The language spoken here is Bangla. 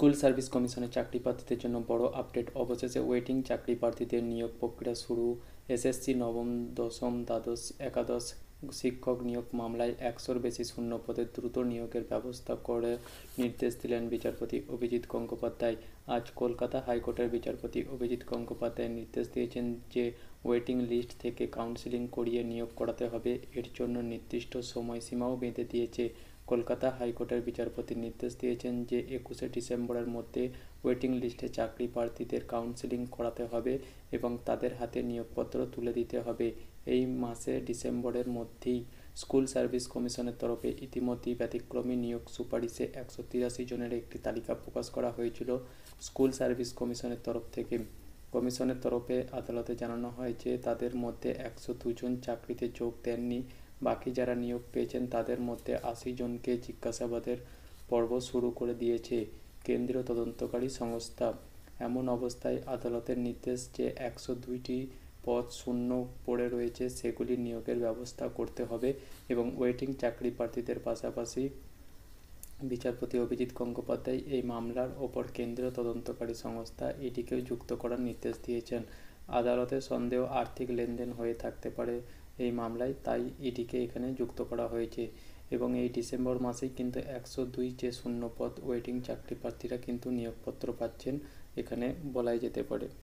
স্কুল সার্ভিস কমিশনের চাকরি প্রার্থীদের জন্য বড় আপডেট। অবশেষে ওয়েটিং চাকরি প্রার্থীদের নিয়োগ প্রক্রিয়া শুরু। এসএসসি নবম, দশম, দ্বাদশ, একাদশ শিক্ষক নিয়োগ মামলায় 100-র বেশি শূন্য পদে দ্রুত নিয়োগের ব্যবস্থা করে নির্দেশ দিলেন বিচারপতি অভিজিৎ গঙ্গোপাধ্যায়। আজ কলকাতা হাইকোর্টের বিচারপতি অভিজিৎ গঙ্গোপাধ্যায় নির্দেশ দিয়েছেন যে ওয়েটিং লিস্ট থেকে কাউন্সেলিং করিয়ে নিয়োগ করাতে হবে। এর জন্য নির্দিষ্ট সময়সীমাও বেঁধে দিয়েছে। কলকাতা হাইকোর্টের বিচারপতি নির্দেশ দিয়েছেন যে 21শে ডিসেম্বরের মধ্যে ওয়েটিং লিস্টে চাকরি প্রার্থীদের কাউন্সেলিং করাতে হবে এবং তাদের হাতে নিয়োগপত্র তুলে দিতে হবে। এই মাসে ডিসেম্বরের মধ্যেই স্কুল সার্ভিস কমিশনের তরফে ইতিমধ্যেই ব্যতিক্রমী নিয়োগ সুপারিশে 183 জনের একটি তালিকা প্রকাশ করা হয়েছিল। স্কুল সার্ভিস কমিশনের তরফে আদালতে জানানো হয় যে তাদের মধ্যে 102 জন চাকরিতে যোগ দেননি। বাকি যারা নিয়োগ পেয়েছেন তাদের মধ্যে 80 জনকে জিজ্ঞাসাবাদের পর্ব শুরু করে দিয়েছে কেন্দ্রীয় তদন্তকারী সংস্থা। এমন অবস্থায় আদালতের নির্দেশ যে 102টি পদ শূন্য পড়ে রয়েছে সেগুলি নিয়োগের ব্যবস্থা করতে হবে এবং ওয়েটিং চাকরি প্রার্থীদের পাশাপাশি বিচারপতি অভিজিৎ গঙ্গোপাধ্যায় এই মামলার ওপর কেন্দ্রীয় তদন্তকারী সংস্থা এটিকেও যুক্ত করার নির্দেশ দিয়েছেন। আদালতের সন্দেহ আর্থিক লেনদেন হয়ে থাকতে পারে এই মামলায়, তাই এটিকে এখানে যুক্ত করা হয়েছে এবং এই ডিসেম্বর মাসেই কিন্তু 102 যে শূন্যপদ ওয়েটিং চাকরি প্রার্থীরা কিন্তু নিয়োগপত্র পাচ্ছেন এখানে বলাই যেতে পারে।